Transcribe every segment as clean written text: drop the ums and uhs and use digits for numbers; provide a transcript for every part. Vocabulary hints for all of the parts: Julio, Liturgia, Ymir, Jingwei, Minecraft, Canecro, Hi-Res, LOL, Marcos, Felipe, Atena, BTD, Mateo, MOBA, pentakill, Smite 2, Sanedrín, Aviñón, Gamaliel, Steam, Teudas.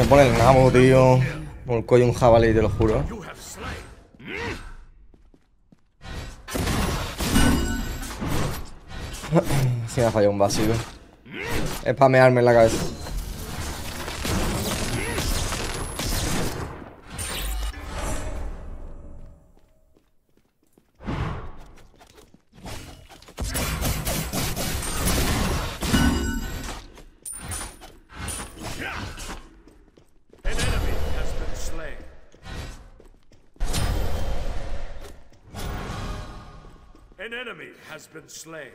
Me pone el nabo, tío. Por el cuello un jabalí, te lo juro. Si me ha fallado un vacío. Es para mearme en la cabeza. An enemy has been slain.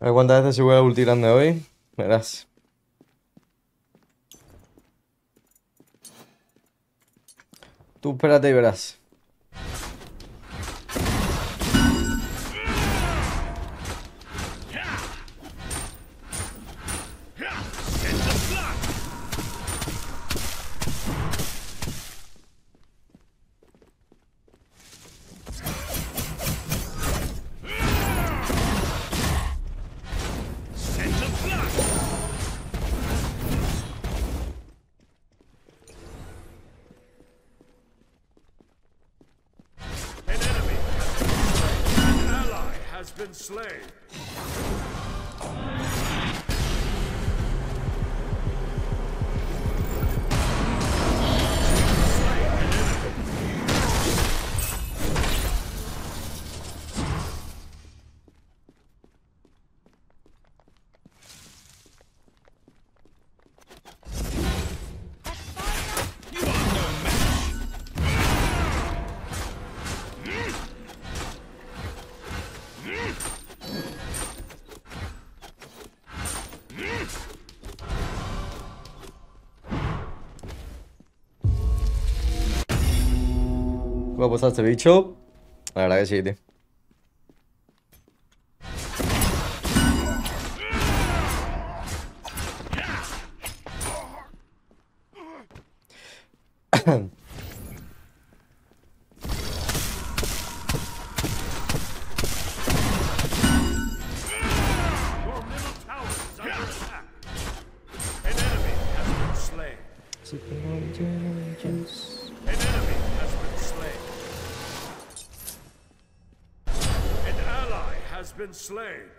A ver cuántas veces se voy a ulti grande hoy. Verás. Tú espérate y verás. ¿Va a pasar este bicho? La verdad que sí, tío. Slain.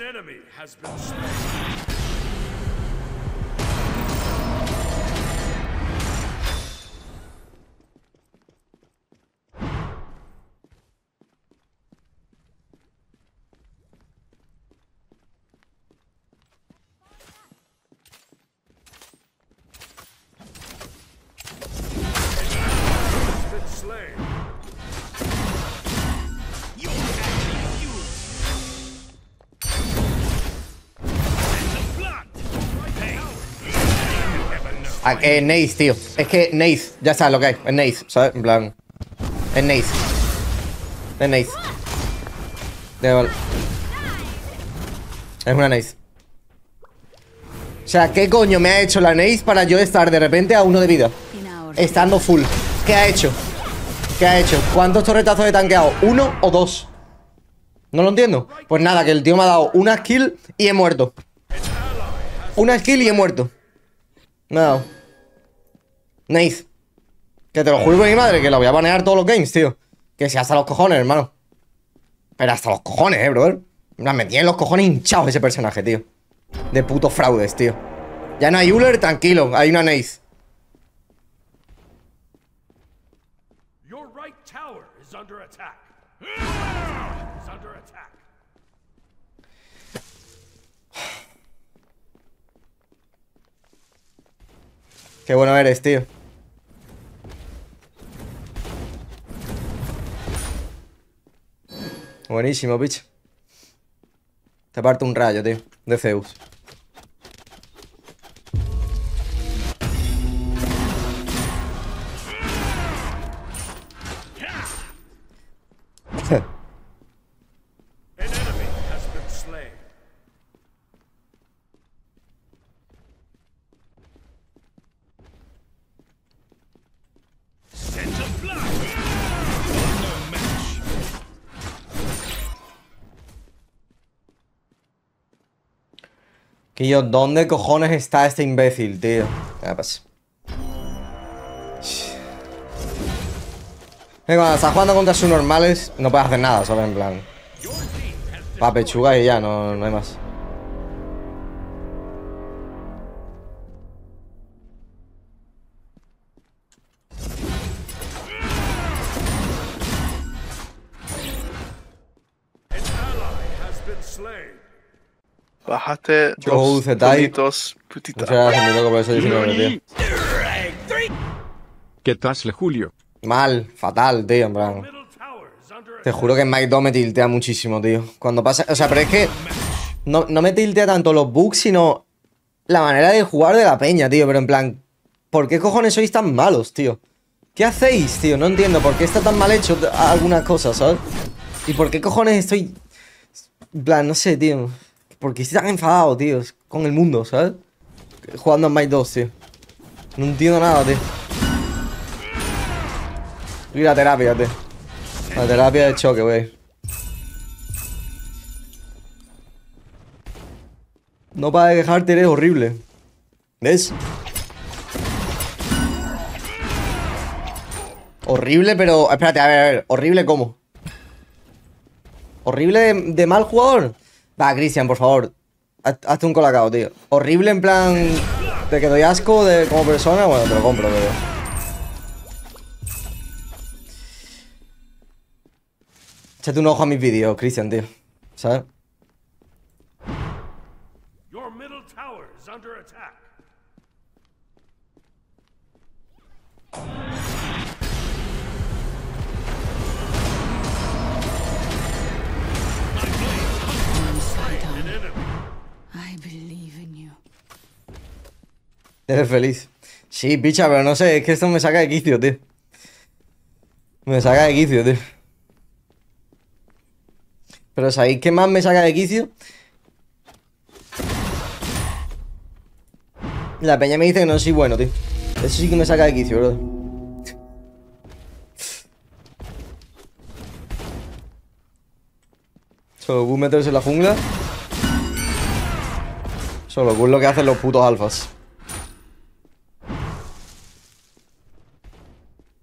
An enemy has been slain. Nace, tío. Es que Nace, ya sabes lo que hay. Es Nace, ¿sabes? En plan. Es Nace. Es Nace. De gol. Es una Nace. O sea, ¿qué coño me ha hecho la Nace para yo estar de repente a uno de vida? Estando full. ¿Qué ha hecho? ¿Qué ha hecho? ¿Cuántos torretazos he tanqueado? ¿Uno o dos? No lo entiendo. Pues nada, que el tío me ha dado una skill y he muerto. Una skill y he muerto. No. Nice. Que te lo juro por mi madre, que la voy a banear todos los games, tío. Que sea hasta los cojones, hermano. Pero hasta los cojones, brother. Me tienen los cojones hinchados ese personaje, tío. De putos fraudes, tío. Ya no hay Uller, tranquilo, hay una Nace. Your right tower is under attack. Is under attack. Qué bueno eres, tío. Buenísimo, bicho. Te parto un rayo, tío. De Zeus. Quillo, ¿dónde cojones está este imbécil, tío? Ya pasa. Cuando estás jugando contra sus normales, no puedes hacer nada, ¿sabes? En plan. Pa' pechuga y ya, no hay más. Bajaste los puntitos, putita. Gracias, mi loco, por eso 19, tío. ¿Qué tal, Julio? Mal, fatal, tío, en plan. Te juro que Mike 2 me tiltea muchísimo, tío. Cuando pasa... O sea, pero es que... No me tiltea tanto los bugs, sino... La manera de jugar de la peña, tío. Pero en plan... ¿Por qué cojones sois tan malos, tío? ¿Qué hacéis, tío? No entiendo. ¿Por qué está tan mal hecho algunas cosas, sabes? ¿Y por qué cojones estoy...? En plan, no sé, tío. Porque estoy tan enfadado, tío, con el mundo, ¿sabes? Jugando a Smite 2, tío. No entiendo nada, tío. Y la terapia, tío. La terapia de choque, güey. No para de quejarte, eres horrible. ¿Ves? Horrible, pero... Espérate, a ver. ¿Horrible cómo? ¿Horrible de mal jugador? Va, Cristian, por favor, hazte un colacao, tío. Horrible en plan de que doy asco de, como persona, bueno, te lo compro, pero... Échate un ojo a mis vídeos, Cristian, tío, ¿sabes? Your middle tower is under attack. Eres feliz. Sí, picha, pero no sé, es que esto me saca de quicio, tío. Me saca de quicio, tío. Pero ¿sabéis qué más me saca de quicio? La peña me dice que no soy bueno, tío. Eso sí que me saca de quicio, bro. Solo Q meterse en la jungla. Solo Q es lo que hacen los putos alfas.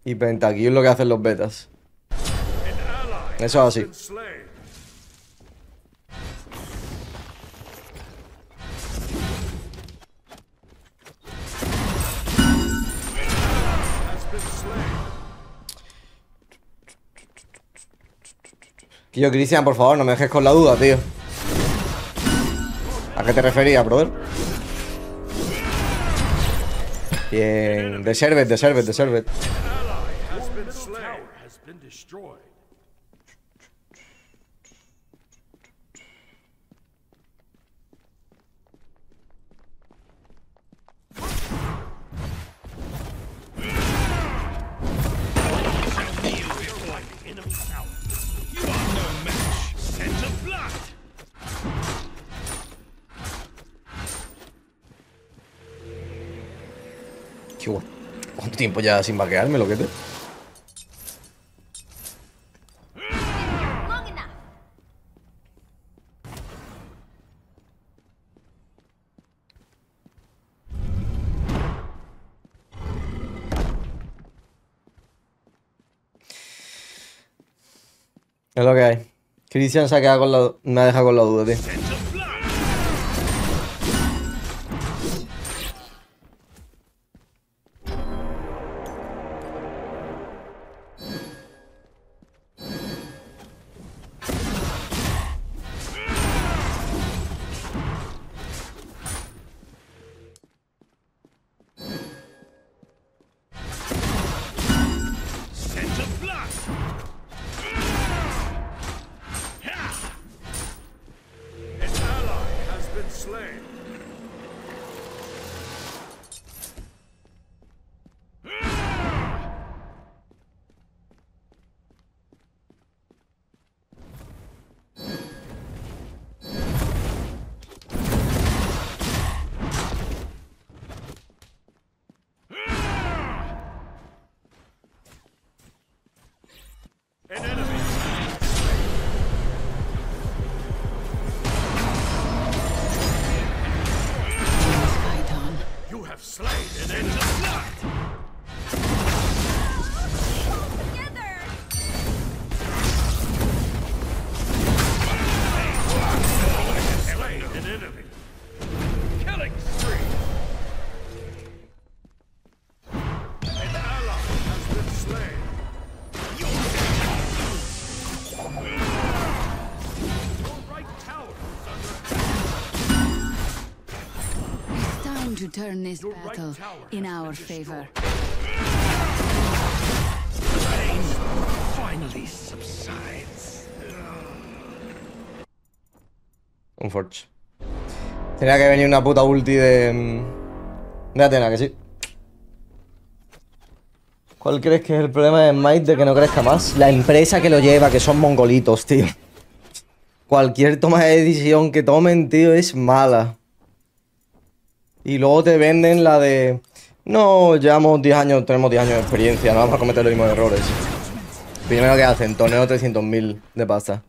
Y pentakill es lo que hacen los betas. Eso es así. Tío, Cristian, por favor, no me dejes con la duda, tío. ¿A qué te referías, brother? Bien, deserve. ¿Cuánto tiempo ya sin vaquearme, lo que te? Es lo que hay. Cristian se ha quedado con la... me ha dejado con la duda, tío. Turn this battle in our favor. Pain finally subsides. Un forge. Tenía que venir una puta ulti de Atena, que sí. ¿Cuál crees que es el problema de Smite de que no crezca más? La empresa que lo lleva, que son mongolitos, tío. Cualquier toma de decisión que tomen, tío, es mala. Y luego te venden la de... no, llevamos 10 años, tenemos 10 años de experiencia, no vamos a cometer los mismos errores. Primero que hacen, torneo 300.000 de pasta.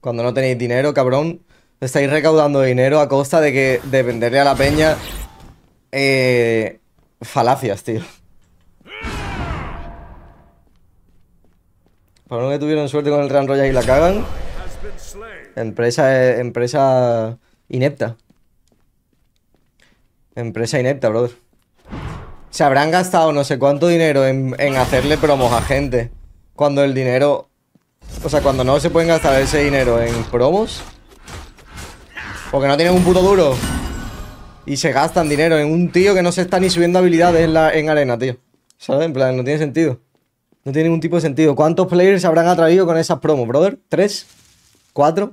Cuando no tenéis dinero, cabrón, estáis recaudando dinero a costa de que de venderle a la peña... falacias, tío. Para los que tuvieron suerte con el Ram Royal y la cagan... Empresa inepta. Empresa inepta, brother. Se habrán gastado no sé cuánto dinero en hacerle promos a gente. Cuando el dinero... o sea, cuando no se pueden gastar ese dinero en promos. Porque no tienen un puto duro. Y se gastan dinero en un tío que no se está ni subiendo habilidades en arena, tío. ¿Sabes? En plan, no tiene sentido. No tiene ningún tipo de sentido. ¿Cuántos players se habrán atraído con esas promos, brother? ¿3? ¿4?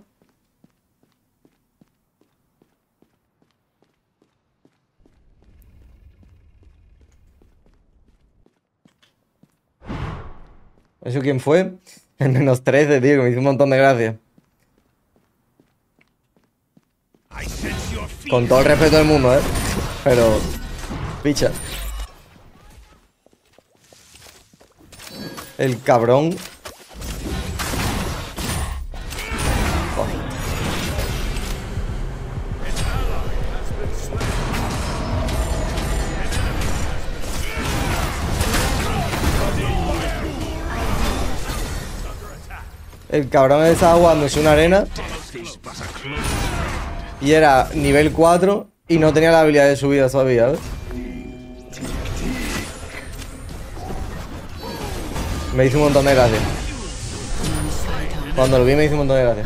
¿Eso quién fue? En menos 13, tío, que me hizo un montón de gracia. Con todo el respeto del mundo, ¿eh? Pero... picha. El cabrón... el cabrón estaba jugándose una arena y era nivel 4 y no tenía la habilidad de subida todavía, ¿ves? Me hizo un montón de gracia. Cuando lo vi me hizo un montón de gracia.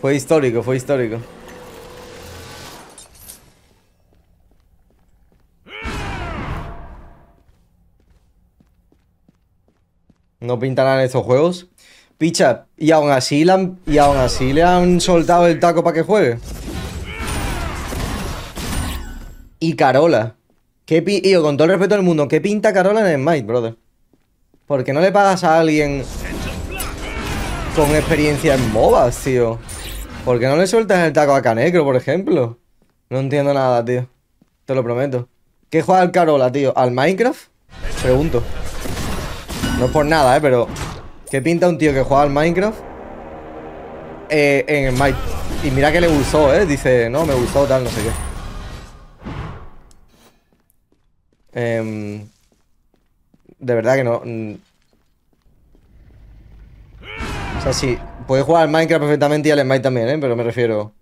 Fue histórico, fue histórico. No pintarán estos juegos. Picha, y aún así le han soltado el taco para que juegue. Y Carola. Yo, con todo el respeto del mundo, ¿qué pinta Carola en Smite, brother? ¿Por qué no le pagas a alguien con experiencia en MOBAs, tío? ¿Por qué no le sueltas el taco a Canecro, por ejemplo? No entiendo nada, tío. Te lo prometo. ¿Qué juega el Carola, tío? ¿Al Minecraft? Pregunto. No es por nada, pero... ¿qué pinta un tío que juega al Minecraft? En el Mike. Y mira que le gustó, Dice, no, me gustó, tal, no sé qué. De verdad que no... O sea, sí... puedes jugar al Minecraft perfectamente y al Smite también, pero me refiero...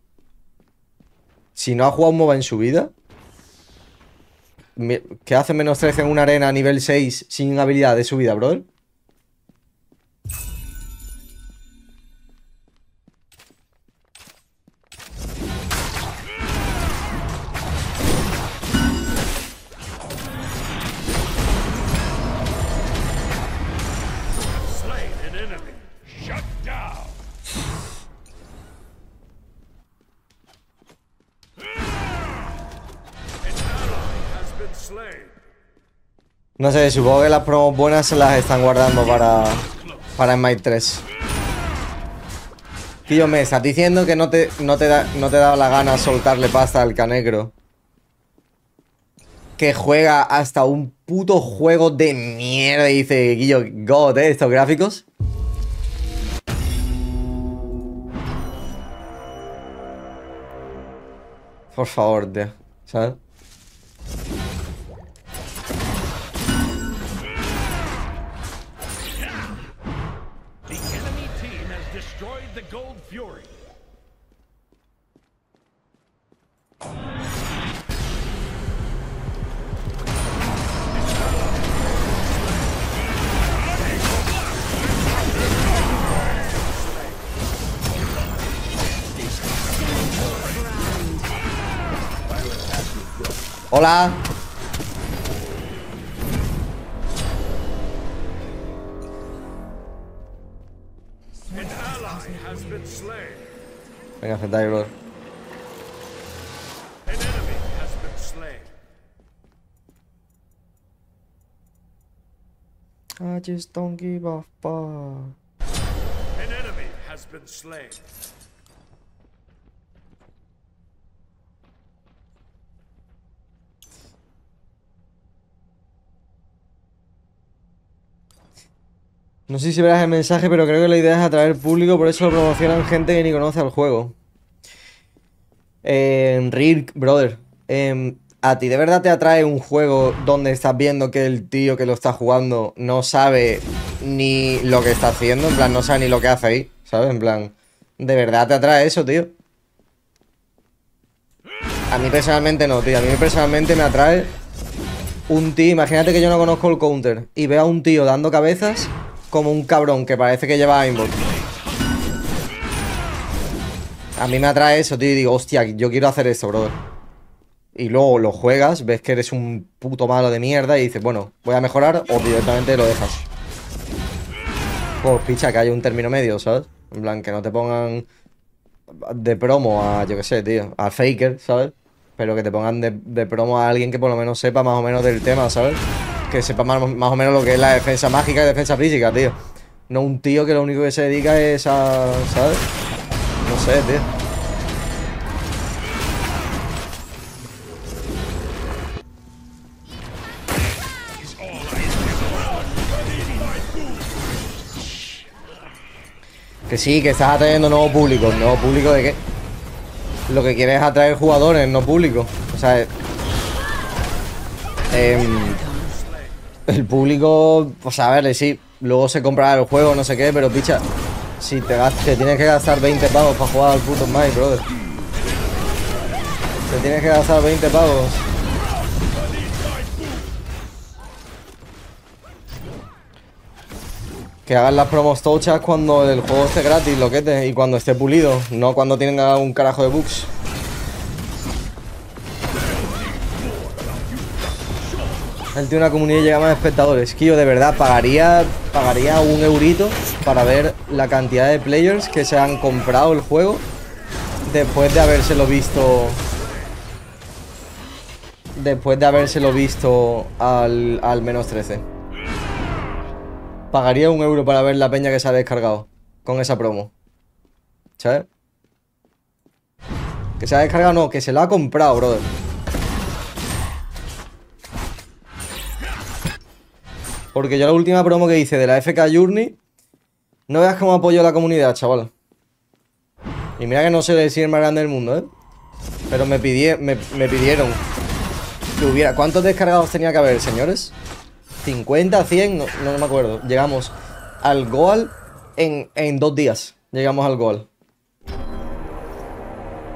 si no ha jugado un MOBA en su vida... ¿qué hace menos 13 en una arena a nivel 6 sin habilidad de subida, brother? No sé, supongo que las promos buenas se las están guardando para Smite 3. Tío, me estás diciendo que no te da la gana soltarle pasta al Canecro, que juega hasta un puto juego de mierda y dice, Guillo, God, estos gráficos. Por favor, tío, ¿sabes? Hola. Venga, Fentai, bro. I just don't give a fuck. An enemy has been slain. No sé si verás el mensaje, pero creo que la idea es atraer público, por eso lo promocionan gente que ni conoce al juego. Rirk, brother. ¿A ti de verdad te atrae un juego donde estás viendo que el tío que lo está jugando no sabe ni lo que está haciendo? En plan, no sabe ni lo que hace ahí, ¿sabes? En plan, ¿de verdad te atrae eso, tío? A mí personalmente no, tío. A mí personalmente me atrae un tío... imagínate que yo no conozco el counter y veo a un tío dando cabezas... como un cabrón que parece que lleva aimbot. A mí me atrae eso, tío. Y digo, hostia, yo quiero hacer eso, brother. Y luego lo juegas, ves que eres un puto malo de mierda y dices, bueno, voy a mejorar, o directamente lo dejas. Pues picha, que haya un término medio, ¿sabes? En plan, que no te pongan de promo a, yo qué sé, tío, a Faker, ¿sabes? Pero que te pongan de promo a alguien que por lo menos sepa más o menos del tema, ¿sabes? Que sepa más o menos lo que es la defensa mágica y defensa física, tío. No un tío que lo único que se dedica es a... ¿sabes? No sé, tío. Que sí, que estás atrayendo nuevo público. ¿Nuevo público de qué? Lo que quieres es atraer jugadores, no público. O sea... El público, pues a ver, sí, luego se comprará el juego, no sé qué, pero picha, si te tienes que gastar 20 pavos para jugar al puto Smite, brother. Te tienes que gastar 20 pavos. Que hagan las promos tochas cuando el juego esté gratis, loquete, y cuando esté pulido, no cuando tenga un carajo de bugs. Él tiene una comunidad y llega más de espectadores. Que yo de verdad pagaría un eurito para ver la cantidad de players que se han comprado el juego después de habérselo visto. Después de habérselo visto al menos 13. Pagaría un euro para ver la peña que se ha descargado con esa promo. ¿Sabes? Que se ha descargado, no, que se la ha comprado, brother. Porque yo la última promo que hice de la FK Journey, no veas cómo apoyo a la comunidad, chaval. Y mira que no sé si es el más grande del mundo, ¿eh? Pero me pidieron que hubiera... ¿Cuántos descargados tenía que haber, señores? 50, 100, no me acuerdo. Llegamos al goal en 2 días. Llegamos al goal.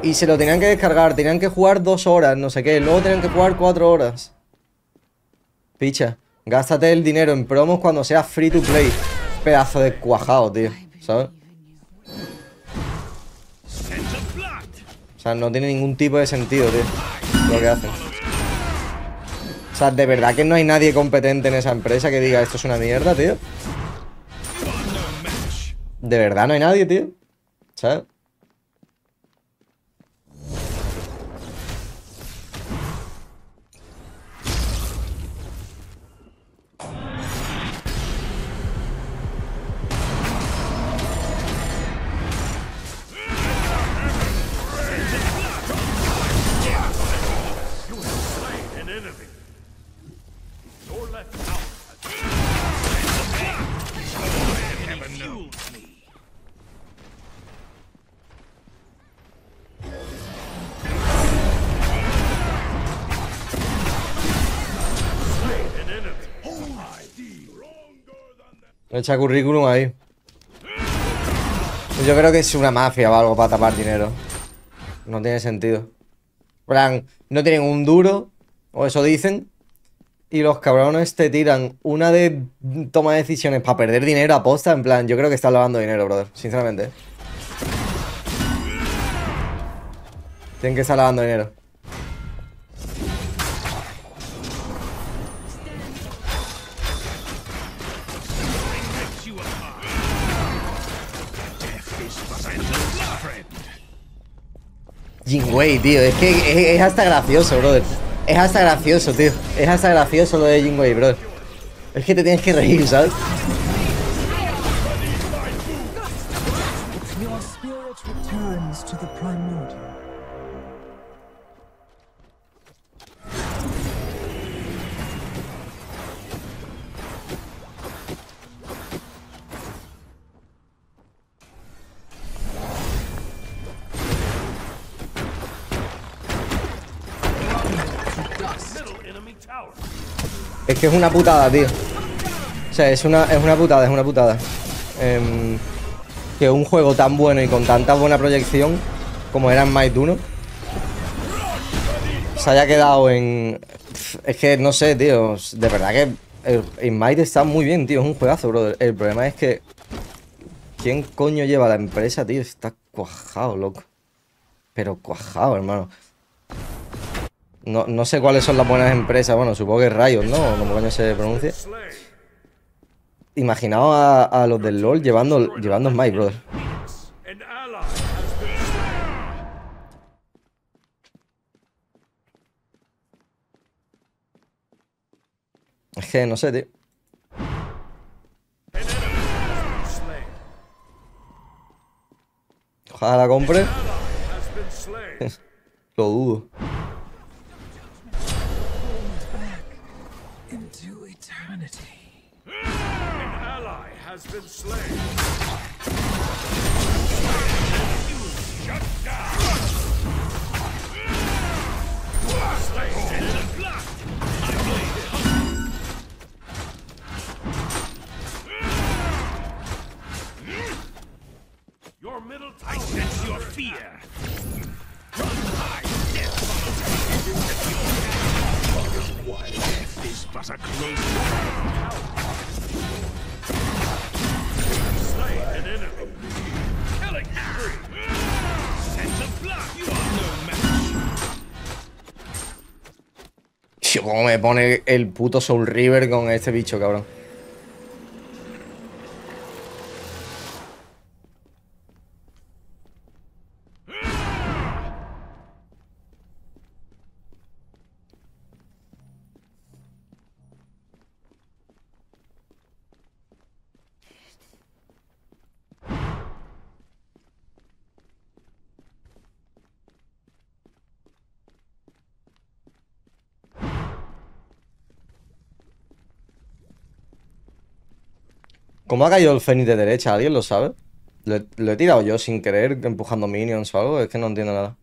Y se lo tenían que descargar, tenían que jugar 2 horas, no sé qué. Luego tenían que jugar 4 horas. Picha. Gástate el dinero en promos cuando sea free to play. Pedazo de cuajado, tío, ¿sabes? O sea, no tiene ningún tipo de sentido, tío, lo que hacen. O sea, de verdad que no hay nadie competente en esa empresa que diga esto es una mierda, tío. De verdad no hay nadie, tío, ¿sabes? Echa currículum ahí. Yo creo que es una mafia o algo para tapar dinero. No tiene sentido. Plan, no tienen un duro, o eso dicen, y los cabrones te tiran una de toma de decisiones para perder dinero a posta. En plan, yo creo que están lavando dinero, brother, sinceramente. Tienen que estar lavando dinero. Jingwei, tío, es que es hasta gracioso, brother. Es hasta gracioso, tío. Es hasta gracioso lo de Jingwei, brother. Es que te tienes que reír, ¿sabes? Es que es una putada, tío. O sea, es una putada. Que un juego tan bueno y con tanta buena proyección como era en Smite 1 se haya quedado en... Es que no sé, tío. De verdad que Smite está muy bien, tío. Es un juegazo, bro. El problema es que... ¿Quién coño lleva la empresa, tío? Está cuajado, loco. Pero cuajado, hermano. No sé cuáles son las buenas empresas. Bueno, supongo que Riot, ¿no? Como coño se pronuncia. Imaginaos a los del LOL llevando Smite, brother. Es que no sé, tío. Ojalá la compre. Lo dudo. I sense your fear. Run high, death. Why is but a close? Slay an enemy. Killing spree. Sense of blood. You are no match. Tío, cómo me pone el puto Soul River con este bicho, cabrón. ¿Cómo ha caído el Fénix de derecha? ¿Alguien lo sabe? ¿Lo he tirado yo sin querer, empujando minions o algo? Es que no entiendo nada.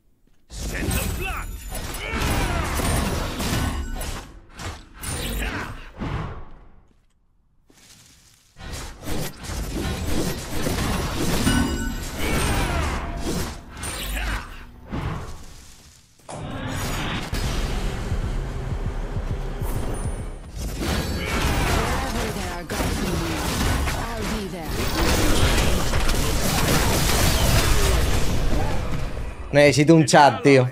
Necesito un chat, tío.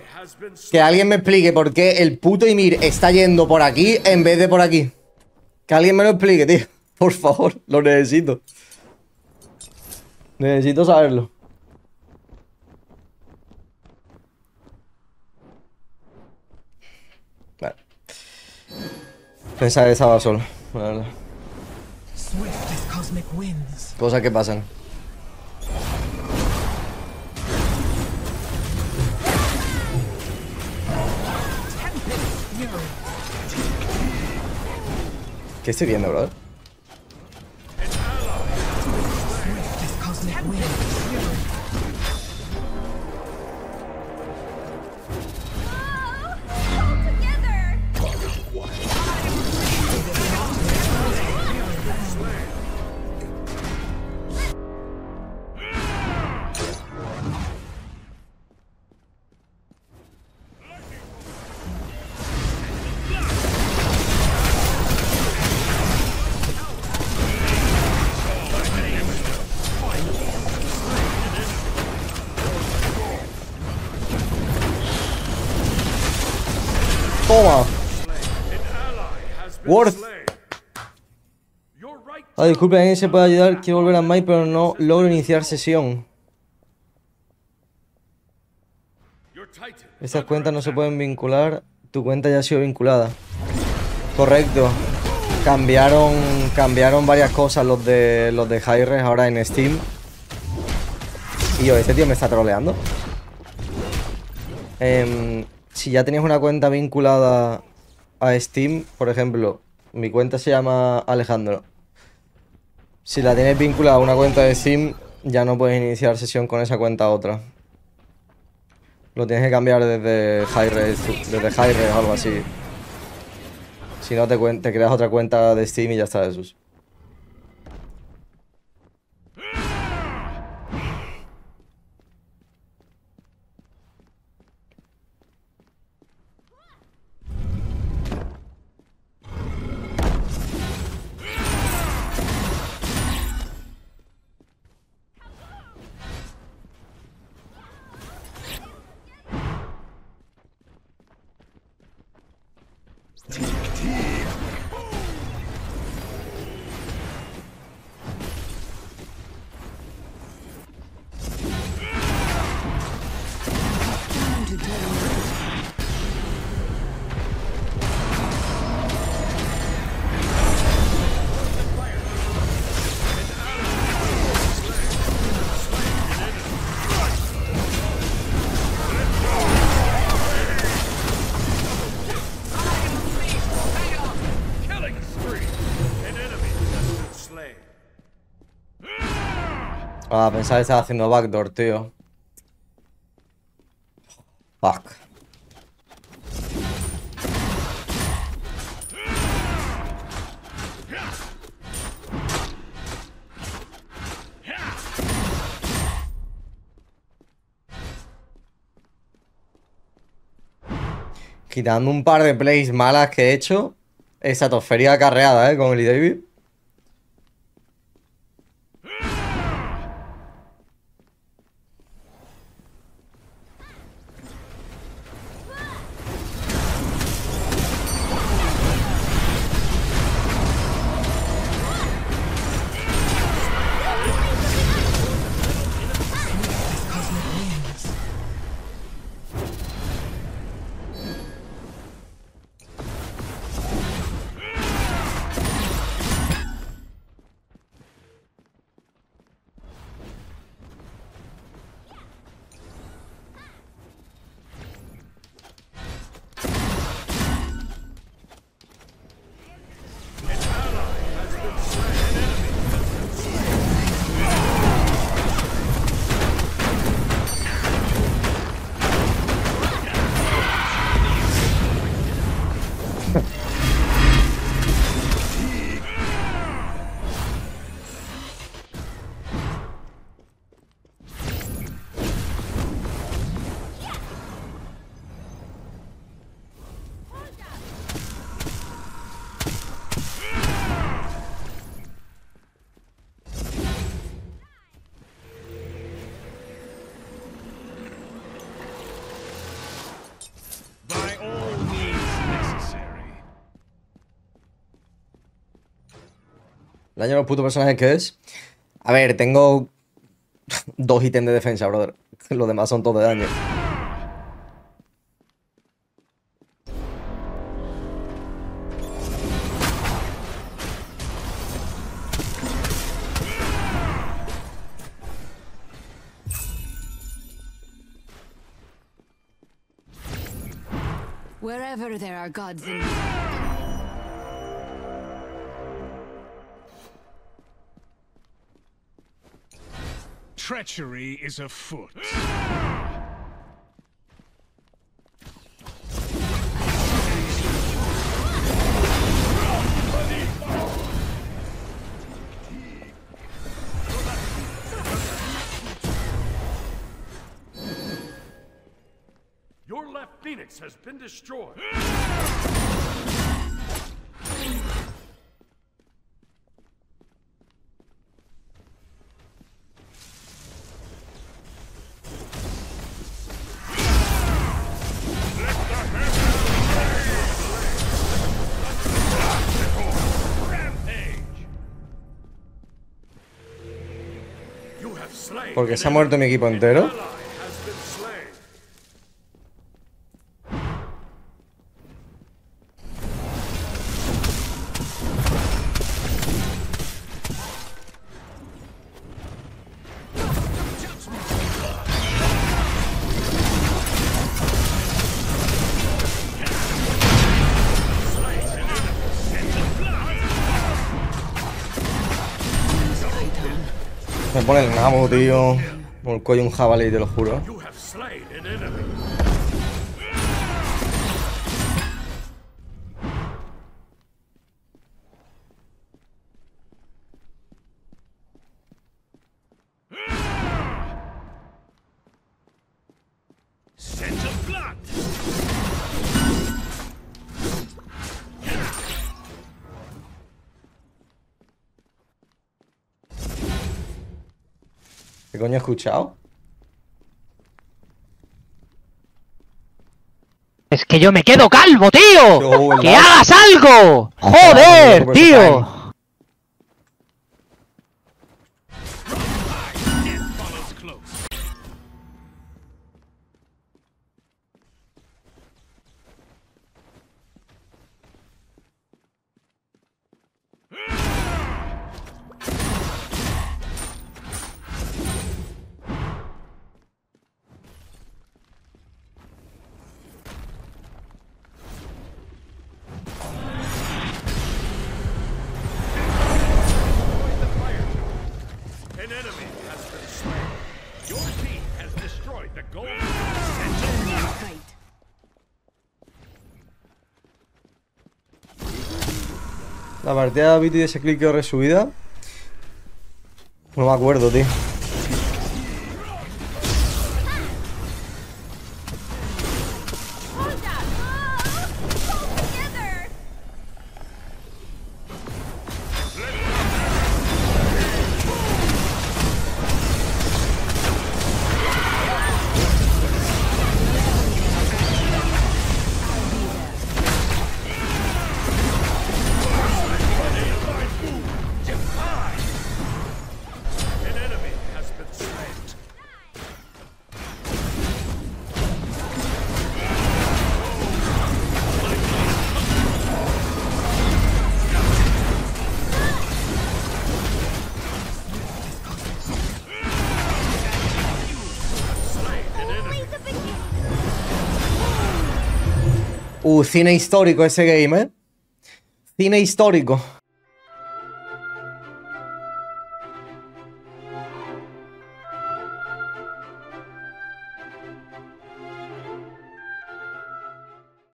Que alguien me explique por qué el puto Ymir está yendo por aquí en vez de por aquí. Que alguien me lo explique, tío. Por favor, lo necesito. Necesito saberlo. Vale. Pensaba que estaba solo, la verdad. Cosas que pasan. ¿Qué estoy viendo, brother? Worth. Ah, disculpe, alguien se puede ayudar. Quiero volver a Smite, pero no logro iniciar sesión. Estas cuentas no se pueden vincular. Tu cuenta ya ha sido vinculada. Correcto. Cambiaron varias cosas los de Hi-Res ahora en Steam. Y yo, este tío me está troleando. Si ya tenías una cuenta vinculada a Steam, por ejemplo, mi cuenta se llama Alejandro. Si la tienes vinculada a una cuenta de Steam, ya no puedes iniciar sesión con esa cuenta a otra. Lo tienes que cambiar desde Hi-Res, o algo así. Si no, te creas otra cuenta de Steam y ya está, Jesús. Ah, pensaba que estaba haciendo backdoor, tío. Fuck. Quitando un par de plays malas que he hecho, estratosférica acarreada, con el David. Daño a los putos personajes que es. A ver, tengo 2 ítems de defensa, brother. Los demás son todos de daño. Wherever there are gods in treachery is afoot. Your left Phoenix has been destroyed. Porque se ha muerto mi equipo entero. Me pone el nabo, tío. Por el cuello un jabalí, te lo juro. ¿Coño he escuchado? Es que yo me quedo calvo, tío. ¡Que hagas algo! ¡Joder, tío! La partida de BTD se cliqueó resubida. No me acuerdo, tío. Cine histórico ese gamer. Cine histórico.